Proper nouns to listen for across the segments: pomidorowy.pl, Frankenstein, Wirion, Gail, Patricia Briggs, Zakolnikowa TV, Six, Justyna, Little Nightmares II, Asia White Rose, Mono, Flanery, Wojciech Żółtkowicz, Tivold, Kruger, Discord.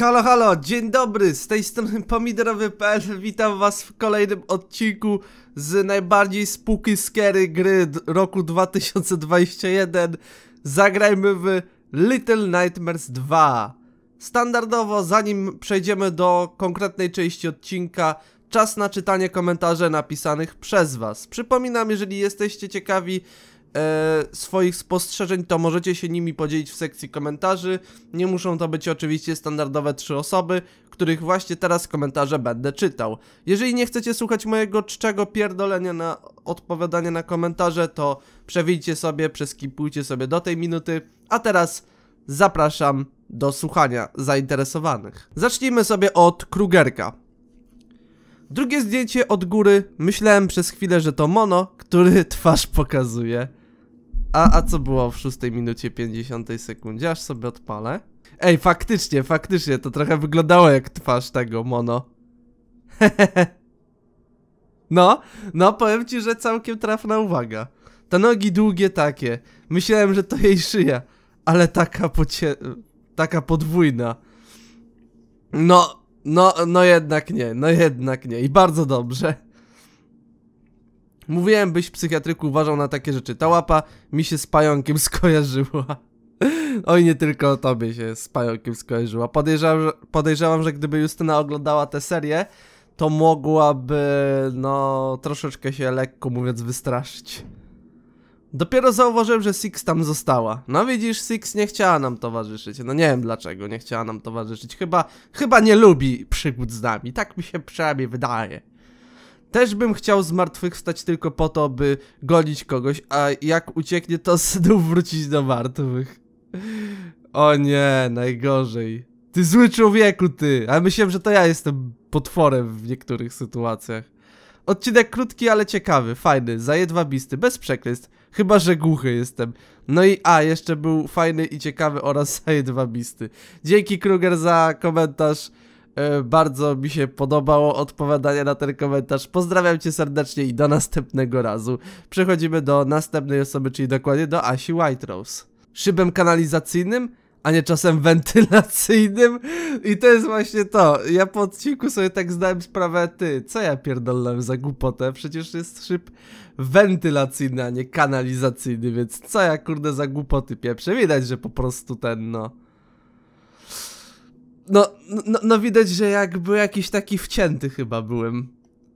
Halo, halo, dzień dobry, z tej strony pomidorowy.pl, witam was w kolejnym odcinku z najbardziej spooky scary gry roku 2021. Zagrajmy w Little Nightmares 2. Standardowo, zanim przejdziemy do konkretnej części odcinka, czas na czytanie komentarzy napisanych przez was. Przypominam, jeżeli jesteście ciekawi swoich spostrzeżeń, to możecie się nimi podzielić w sekcji komentarzy. Nie muszą to być oczywiście standardowe 3 osoby, których właśnie teraz komentarze będę czytał. Jeżeli nie chcecie słuchać mojego czczego pierdolenia na odpowiadanie na komentarze, to przewijcie sobie, przeskipujcie sobie do tej minuty. A teraz zapraszam do słuchania zainteresowanych. Zacznijmy sobie od Krugerka. Drugie zdjęcie od góry. Myślałem przez chwilę, że to Mono, który twarz pokazuje. A co było w 6 minucie 50 sekundzie? Aż sobie odpalę. Ej, faktycznie, to trochę wyglądało jak twarz tego Mono. No, powiem ci, że całkiem trafna uwaga. Te nogi długie takie. Myślałem, że to jej szyja, ale taka podwójna. No jednak nie. I bardzo dobrze. Mówiłem, byś psychiatryku uważał na takie rzeczy. Ta łapa mi się z pająkiem skojarzyła. Oj, nie tylko tobie się z pająkiem skojarzyła. Podejrzewam, że gdyby Justyna oglądała tę serię, to mogłaby, no, troszeczkę się lekko mówiąc wystraszyć. Dopiero zauważyłem, że Six tam została. No widzisz, Six nie chciała nam towarzyszyć. No nie wiem dlaczego nie chciała nam towarzyszyć. Chyba nie lubi przygód z nami. Tak mi się przynajmniej wydaje. Też bym chciał zmartwychwstać tylko po to, by gonić kogoś, a jak ucieknie, to znów wrócić do martwych. O nie, najgorzej. Ty zły człowieku, ty. A myślałem, że to ja jestem potworem w niektórych sytuacjach. Odcinek krótki, ale ciekawy, fajny, zajedwabisty, bez przekleństw. Chyba że głuchy jestem. No i jeszcze był fajny i ciekawy oraz zajedwabisty. Dzięki, Kruger, za komentarz. Bardzo mi się podobało odpowiadanie na ten komentarz. Pozdrawiam cię serdecznie i do następnego razu. Przechodzimy do następnej osoby, czyli dokładnie do Asi White Rose. Szybem kanalizacyjnym, a nie czasem wentylacyjnym. I to jest właśnie to. Ja po odcinku sobie tak zdałem sprawę, ty, co ja pierdolnąłem za głupotę? Przecież jest szyb wentylacyjny, a nie kanalizacyjny, więc co ja kurde za głupoty pieprzę? Widać, że po prostu ten no widać, że jak był jakiś taki wcięty chyba byłem.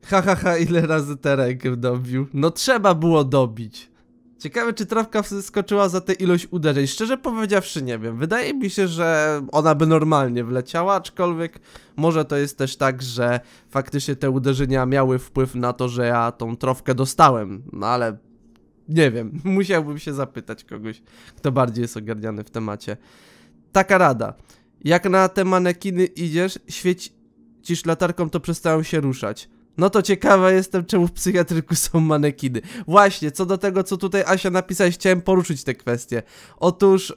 Ha, ile razy tę rękę dobił. No trzeba było dobić. Ciekawe, czy trawka wskoczyła za tę ilość uderzeń. Szczerze powiedziawszy, nie wiem. Wydaje mi się, że ona by normalnie wleciała, aczkolwiek może to jest też tak, że faktycznie te uderzenia miały wpływ na to, że ja tą trawkę dostałem. No ale nie wiem. Musiałbym się zapytać kogoś, kto bardziej jest ogarniany w temacie. Taka rada. Jak na te manekiny idziesz, świecisz latarką, to przestają się ruszać. No to ciekawa jestem, czemu w psychiatryku są manekiny. Właśnie, co do tego, co tutaj Asia napisałeś, chciałem poruszyć tę kwestię. Otóż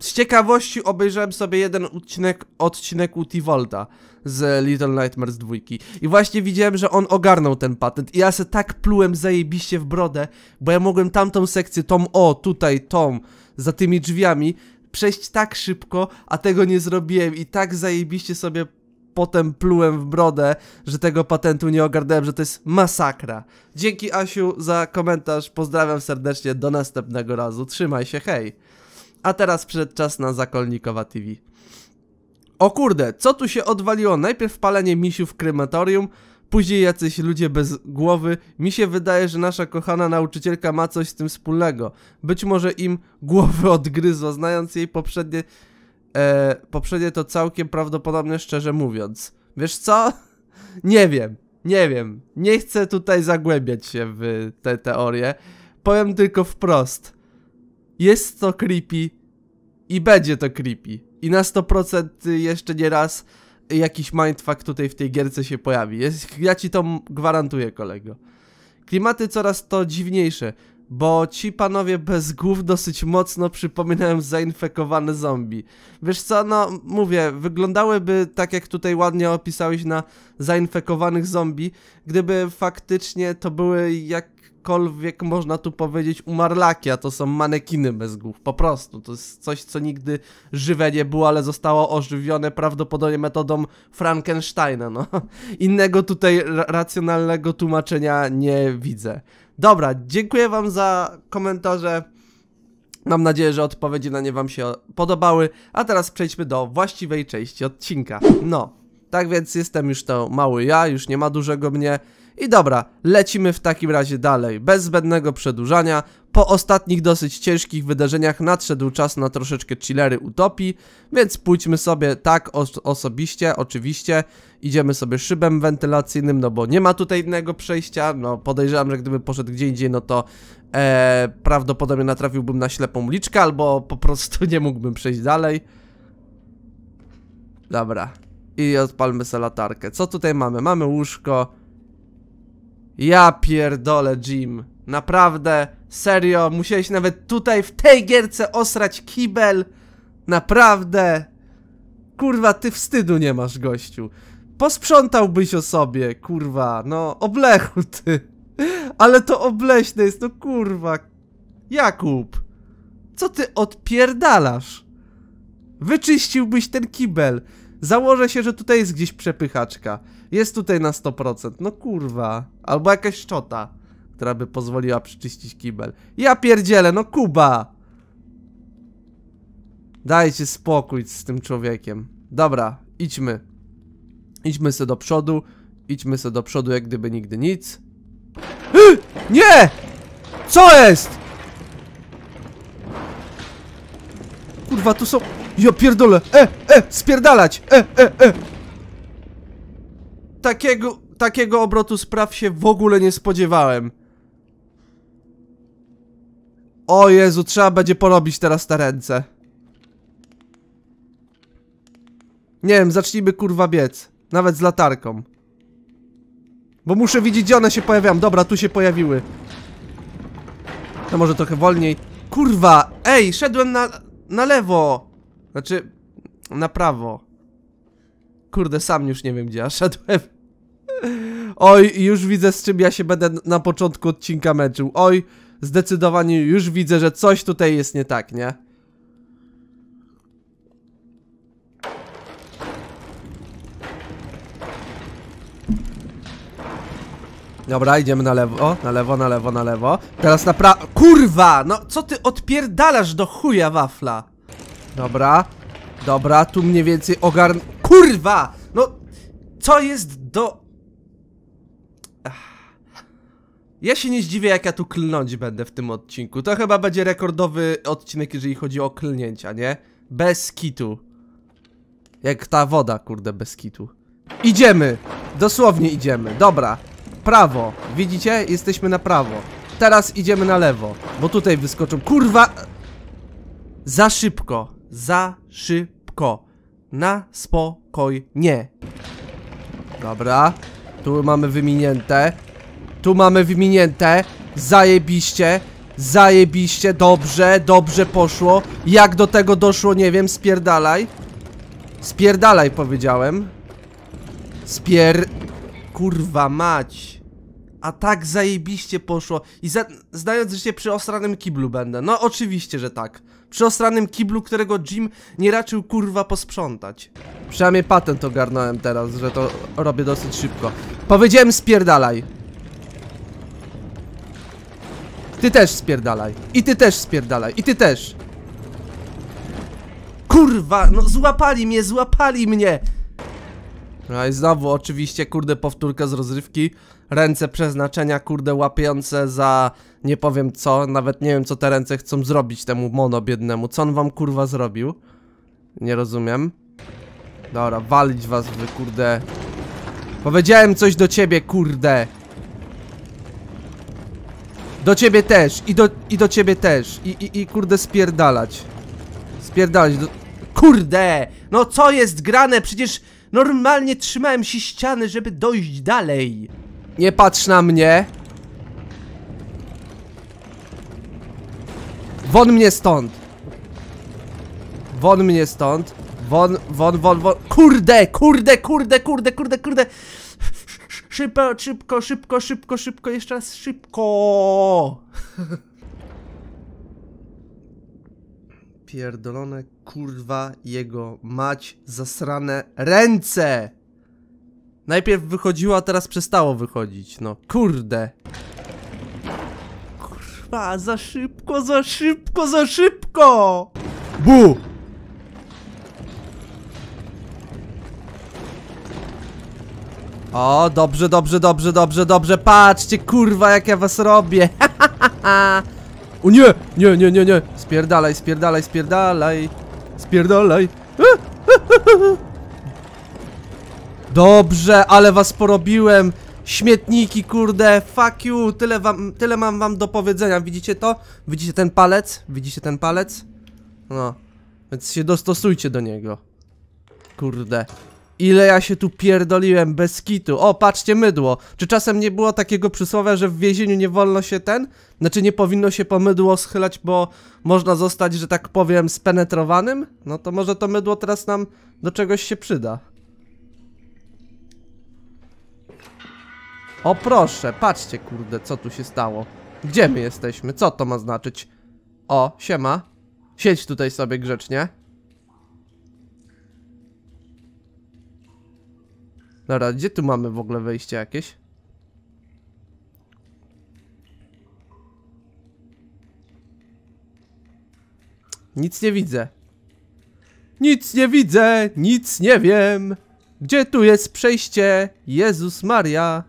z ciekawości obejrzałem sobie jeden odcinek u Tivolda z Little Nightmares 2. I właśnie widziałem, że on ogarnął ten patent. I ja se tak plułem zajebiście w brodę, bo ja mogłem tamtą sekcję, tutaj, za tymi drzwiami, przejść tak szybko, a tego nie zrobiłem. I tak zajebiście sobie potem plułem w brodę, że tego patentu nie ogarnąłem, że to jest masakra. Dzięki, Asiu, za komentarz. Pozdrawiam serdecznie, do następnego razu. Trzymaj się, hej. A teraz przyszedł czas na Zakolnikowa TV. O kurde, co tu się odwaliło? Najpierw palenie misiów w krematorium, później jacyś ludzie bez głowy. Mi się wydaje, że nasza kochana nauczycielka ma coś z tym wspólnego. Być może im głowy odgryzła, znając jej poprzednie to całkiem prawdopodobne, szczerze mówiąc. Wiesz co? Nie wiem. Nie chcę tutaj zagłębiać się w te teorie. Powiem tylko wprost. Jest to creepy i będzie to creepy. I na 100% jeszcze nie raz jakiś mindfuck tutaj w tej gierce się pojawi. Ja ci to gwarantuję, kolego. Klimaty coraz to dziwniejsze, bo ci panowie bez głów dosyć mocno przypominają zainfekowane zombie. Wiesz co, no mówię, wyglądałyby tak jak tutaj ładnie opisałeś na zainfekowanych zombie, gdyby faktycznie to były jak cokolwiek można tu powiedzieć umarlaki, a to są manekiny bez głów, po prostu. To jest coś, co nigdy żywe nie było, ale zostało ożywione prawdopodobnie metodą Frankensteina, no. Innego tutaj racjonalnego tłumaczenia nie widzę. Dobra, dziękuję wam za komentarze. Mam nadzieję, że odpowiedzi na nie wam się podobały, a teraz przejdźmy do właściwej części odcinka. No, tak więc jestem już to mały ja, już nie ma dużego mnie. I dobra, lecimy w takim razie dalej, bez zbędnego przedłużania. Po ostatnich dosyć ciężkich wydarzeniach nadszedł czas na troszeczkę chillery utopii, więc pójdźmy sobie tak osobiście, oczywiście. Idziemy sobie szybem wentylacyjnym, no bo nie ma tutaj innego przejścia. No podejrzewam, że gdybym poszedł gdzie indziej, no to prawdopodobnie natrafiłbym na ślepą uliczkę, albo po prostu nie mógłbym przejść dalej. Dobra, i odpalmy sobie latarkę. Co tutaj mamy? Mamy łóżko. Ja pierdolę, Jim. Naprawdę, serio, musiałeś nawet tutaj w tej gierce osrać kibel. Naprawdę. Kurwa, ty wstydu nie masz, gościu. Posprzątałbyś o sobie, kurwa. No, oblechu ty. Ale to obleśne jest, no kurwa. Jakub, co ty odpierdalasz? Wyczyściłbyś ten kibel. Założę się, że tutaj jest gdzieś przepychaczka. Jest tutaj na 100%, no kurwa. Albo jakaś szczota, która by pozwoliła przyczyścić kibel. Ja pierdzielę, no Kuba! Dajcie spokój z tym człowiekiem. Dobra, idźmy. Idźmy se do przodu. Idźmy se do przodu, jak gdyby nigdy nic. Nie! Co jest? Kurwa, tu są... Ja pierdolę! Spierdalać! Takiego obrotu spraw się w ogóle nie spodziewałem. O Jezu, trzeba będzie porobić teraz te ręce. Nie wiem, zacznijmy kurwa biec. Nawet z latarką. Bo muszę widzieć, gdzie one się pojawiają. Dobra, tu się pojawiły. To może trochę wolniej. Kurwa, ej, szedłem na lewo. Znaczy, na prawo. Kurde, sam już nie wiem, gdzie ja szedłem. Oj, już widzę, z czym ja się będę na początku odcinka męczył. Oj, zdecydowanie już widzę, że coś tutaj jest nie tak, nie? Dobra, idziemy na lewo, na lewo, na lewo, na lewo. Teraz na prawo. Kurwa, no co ty odpierdalasz do chuja, wafla? Dobra, dobra, tu mniej więcej ogarn... Kurwa, no co jest do... Ja się nie zdziwię, jak ja tu klnąć będę w tym odcinku. To chyba będzie rekordowy odcinek, jeżeli chodzi o klnięcia, nie? Bez kitu. Jak ta woda, kurde, bez kitu. Idziemy, dosłownie idziemy, dobra. Prawo, widzicie? Jesteśmy na prawo. Teraz idziemy na lewo, bo tutaj wyskoczą. Kurwa! Za szybko, za szybko. Na spokojnie. Dobra, tu mamy wyminięte. Tu mamy wyminięte. Zajebiście. Zajebiście, dobrze, dobrze poszło. Jak do tego doszło, nie wiem, spierdalaj. Spierdalaj, powiedziałem. Kurwa mać. A tak zajebiście poszło. I zdając, że się przy osranym kiblu będę. No oczywiście, że tak. Przy osranym kiblu, którego Jim nie raczył kurwa posprzątać. Przynajmniej patent ogarnąłem teraz, że to robię dosyć szybko. Powiedziałem spierdalaj. Ty też spierdalaj. I ty też spierdalaj. I ty też. Kurwa, no złapali mnie, złapali mnie. No i znowu oczywiście, kurde, powtórka z rozrywki. Ręce przeznaczenia, kurde, łapiące za... Nie powiem co, nawet nie wiem, co te ręce chcą zrobić temu mono biednemu. Co on wam, kurwa, zrobił? Nie rozumiem. Dobra, walić was, wy, kurde. Powiedziałem coś do ciebie, kurde. Do ciebie też, i do ciebie też. I kurde, spierdalać. Spierdalać do... Kurde! No co jest grane? Przecież... Normalnie trzymałem się ściany, żeby dojść dalej. Nie patrz na mnie. Won mnie stąd. Won mnie stąd. Won, won, won, won. Kurde, kurde, kurde, kurde, kurde, kurde. Szybko, szybko, szybko, szybko, szybko, jeszcze raz szybko. Pierdolone, kurwa, jego mać, zasrane ręce! Najpierw wychodziło, a teraz przestało wychodzić, no. Kurde. Kurwa, za szybko, za szybko, za szybko! Bu! O, dobrze, dobrze, dobrze, dobrze, dobrze, patrzcie, kurwa, jak ja was robię! O nie, nie, nie, nie, nie! Spierdalaj, spierdalaj, spierdalaj! Spierdalaj! Dobrze, ale was porobiłem! Śmietniki, kurde, fuck you! Tyle mam wam do powiedzenia, widzicie to? Widzicie ten palec? Widzicie ten palec? No, więc się dostosujcie do niego. Kurde. Ile ja się tu pierdoliłem bez kitu. O, patrzcie, mydło. Czy czasem nie było takiego przysłowia, że w więzieniu nie wolno się Znaczy nie powinno się po mydło schylać, bo można zostać, że tak powiem, spenetrowanym? No to może to mydło teraz nam do czegoś się przyda. O proszę, patrzcie, kurde, co tu się stało. Gdzie my jesteśmy? Co to ma znaczyć? O, siema. Siedź tutaj sobie grzecznie. Dobra, gdzie tu mamy w ogóle wejście jakieś? Nic nie widzę. Nic nie widzę, nic nie wiem. Gdzie tu jest przejście? Jezus Maria.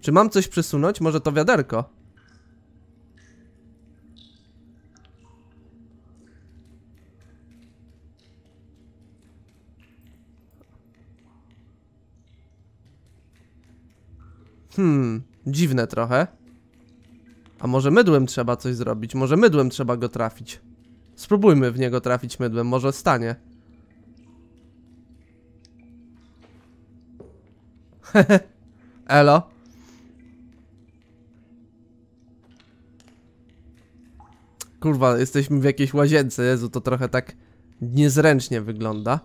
Czy mam coś przesunąć? Może to wiaderko? Dziwne trochę. A może mydłem trzeba coś zrobić? Może mydłem trzeba go trafić? Spróbujmy w niego trafić mydłem, może stanie. Hehe. Elo. Kurwa, jesteśmy w jakiejś łazience, Jezu, to trochę tak niezręcznie wygląda.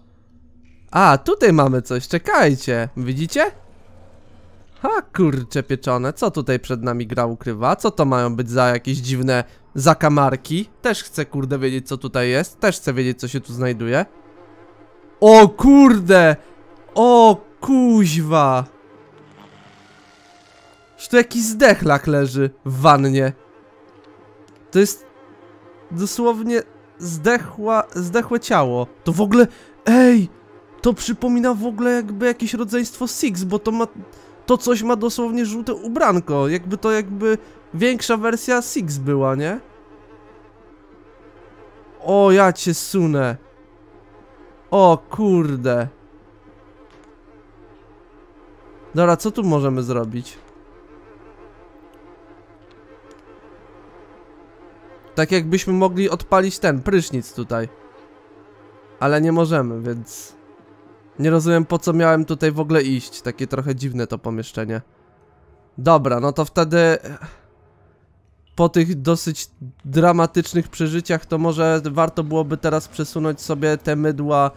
A, tutaj mamy coś, czekajcie, widzicie? Ha, kurcze pieczone, co tutaj przed nami gra ukrywa? Co to mają być za jakieś dziwne zakamarki? Też chcę, kurde, wiedzieć, co tutaj jest. Też chcę wiedzieć, co się tu znajduje. O kurde! O kuźwa! Czy tu jakiś zdechlak leży w wannie? To jest dosłownie zdechłe ciało. To w ogóle... Ej! To przypomina w ogóle jakby jakieś rodzeństwo Six, bo to ma... To coś ma dosłownie żółte ubranko, jakby to większa wersja Six była, nie? O, ja cię sunę. O kurde. Dobra, co tu możemy zrobić? Tak jakbyśmy mogli odpalić ten prysznic tutaj. Ale nie możemy, więc... Nie rozumiem, po co miałem tutaj w ogóle iść. Takie trochę dziwne to pomieszczenie. Dobra, no to wtedy... Po tych dosyć dramatycznych przeżyciach to może warto byłoby teraz przesunąć sobie te mydła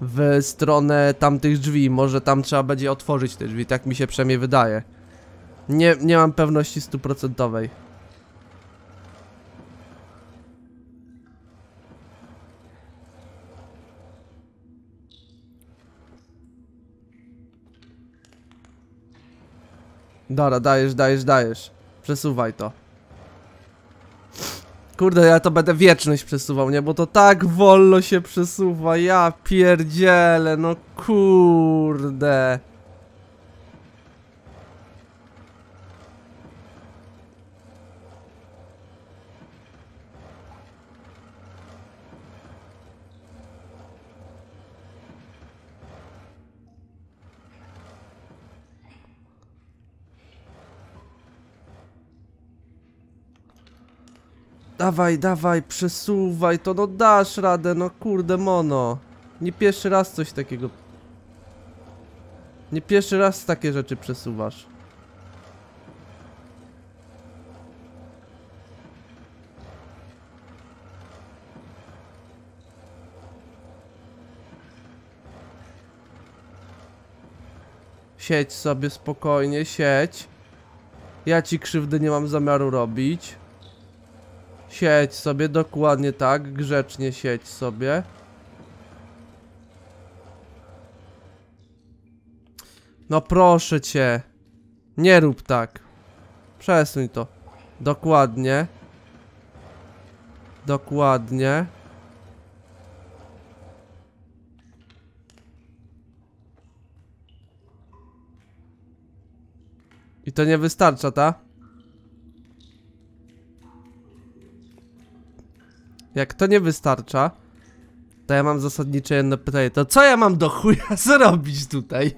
w stronę tamtych drzwi. Może tam trzeba będzie otworzyć te drzwi, tak mi się przynajmniej wydaje. Nie mam pewności 100%. Dobra, dajesz. Przesuwaj to. Kurde, ja to będę wieczność przesuwał, nie? Bo to tak wolno się przesuwa. Ja pierdzielę, no kurde. Dawaj, dawaj, przesuwaj to, no dasz radę, no kurde mono. Nie pierwszy raz coś takiego. Nie pierwszy raz takie rzeczy przesuwasz. Siedź sobie spokojnie, siedź. Ja ci krzywdy nie mam zamiaru robić. Siedź sobie, dokładnie tak, grzecznie siedź sobie. No proszę cię. Nie rób tak. Przesuń to. Dokładnie. Dokładnie. I to nie wystarcza, ta? Jak to nie wystarcza, to ja mam zasadnicze jedno pytanie. To co ja mam do chuja zrobić tutaj?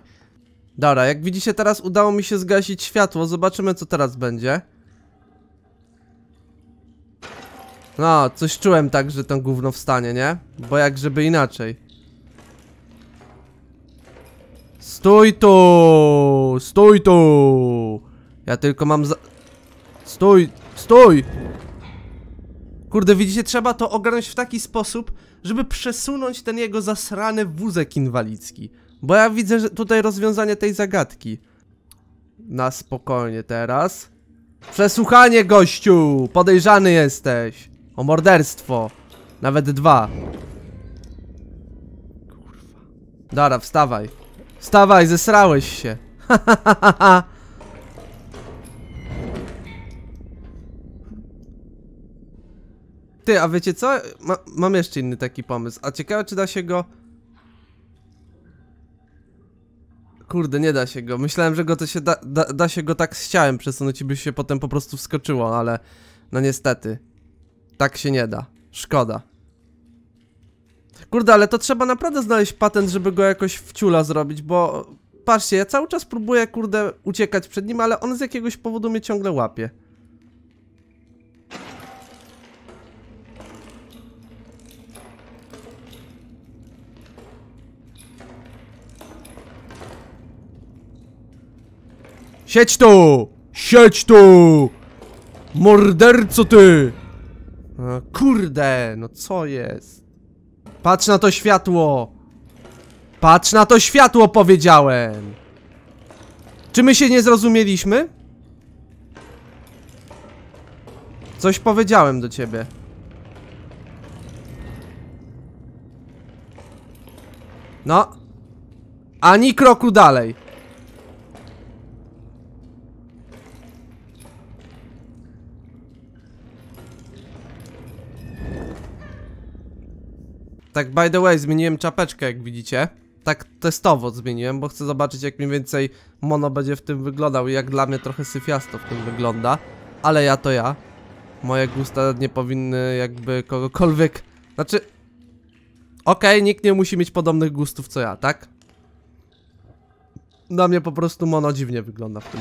Dobra, jak widzicie teraz udało mi się zgasić światło. Zobaczymy co teraz będzie. No, coś czułem tak, że to gówno wstanie, nie? Bo jak żeby inaczej. Stój tu! Stój tu! Ja tylko mam za... Stój! Stój! Kurde, widzicie, trzeba to ogarnąć w taki sposób, żeby przesunąć ten jego zasrany wózek inwalidzki. Bo ja widzę, że tutaj rozwiązanie tej zagadki. Na spokojnie teraz. Przesłuchanie, gościu! Podejrzany jesteś! O morderstwo! Nawet dwa. Kurwa. Dobra, wstawaj. Wstawaj, zesrałeś się. Ty, a wiecie co? Mam jeszcze inny taki pomysł. A ciekawe, czy da się go... Kurde, nie da się go. Myślałem, że go to się da się go tak z ciałem przesunąć i by się potem po prostu wskoczyło, ale... No niestety. Tak się nie da. Szkoda. Kurde, ale to trzeba naprawdę znaleźć patent, żeby go jakoś w ciula zrobić, bo... Patrzcie, ja cały czas próbuję, kurde, uciekać przed nim, ale on z jakiegoś powodu mnie ciągle łapie. Siedź tu! Siedź tu! Morderco ty! A, kurde, no co jest? Patrz na to światło! Patrz na to światło, powiedziałem! Czy my się nie zrozumieliśmy? Coś powiedziałem do ciebie. No. Ani kroku dalej. Tak by the way, zmieniłem czapeczkę, jak widzicie. Tak testowo zmieniłem, bo chcę zobaczyć, jak mniej więcej mono będzie w tym wyglądał. I jak dla mnie trochę syfiasto w tym wygląda. Ale ja to ja. Moje gusta nie powinny jakby kogokolwiek... Znaczy... Okej, nikt nie musi mieć podobnych gustów co ja, tak? Dla mnie po prostu mono dziwnie wygląda w tym.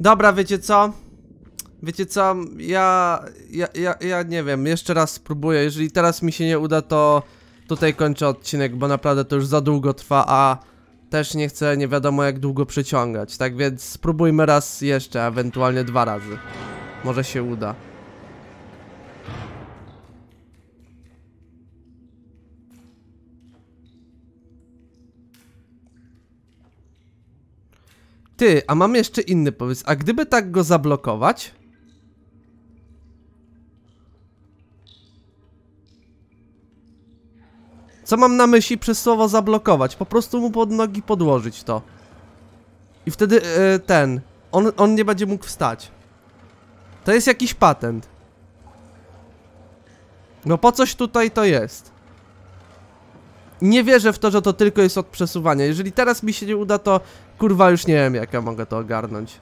Dobra, wiecie co? Wiecie co? Ja nie wiem, jeszcze raz spróbuję. Jeżeli teraz mi się nie uda, to tutaj kończę odcinek, bo naprawdę to już za długo trwa, a też nie chcę nie wiadomo jak długo przeciągać. Tak więc spróbujmy raz jeszcze, ewentualnie dwa razy. Może się uda. Ty, a mam jeszcze inny pomysł. A gdyby tak go zablokować? Co mam na myśli przez słowo zablokować? Po prostu mu pod nogi podłożyć to. I wtedy on nie będzie mógł wstać. To jest jakiś patent. No po coś tutaj to jest. Nie wierzę w to, że to tylko jest od przesuwania. Jeżeli teraz mi się nie uda, to kurwa już nie wiem jak ja mogę to ogarnąć.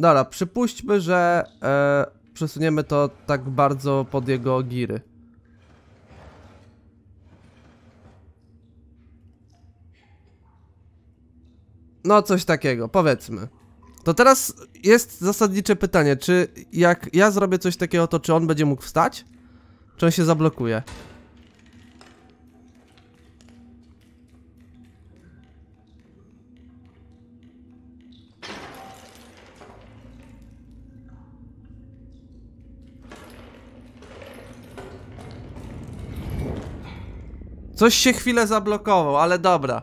Dobra, przypuśćmy, że przesuniemy to tak bardzo pod jego giry. No coś takiego, powiedzmy. To teraz jest zasadnicze pytanie, czy jak ja zrobię coś takiego, to czy on będzie mógł wstać? Czy on się zablokuje? Coś się chwilę zablokował, ale dobra.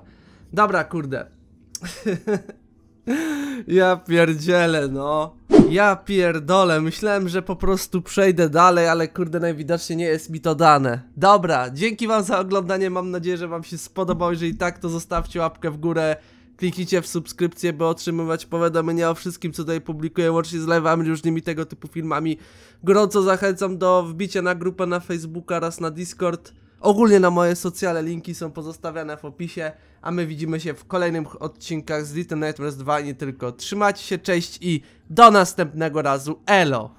Dobra, kurde. Ja pierdzielę, no. Ja pierdolę, myślałem, że po prostu przejdę dalej, ale kurde, najwidoczniej nie jest mi to dane. Dobra, dzięki wam za oglądanie, mam nadzieję, że wam się spodobało. Jeżeli tak, to zostawcie łapkę w górę, kliknijcie w subskrypcję, by otrzymywać powiadomienia o wszystkim, co tutaj publikuję, łącznie z live'ami, różnymi tego typu filmami. Gorąco zachęcam do wbicia na grupę na Facebooka oraz na Discord. Ogólnie na moje socjale, linki są pozostawiane w opisie, a my widzimy się w kolejnych odcinkach z Little Nightmares 2 i nie tylko. Trzymajcie się, cześć i do następnego razu, elo!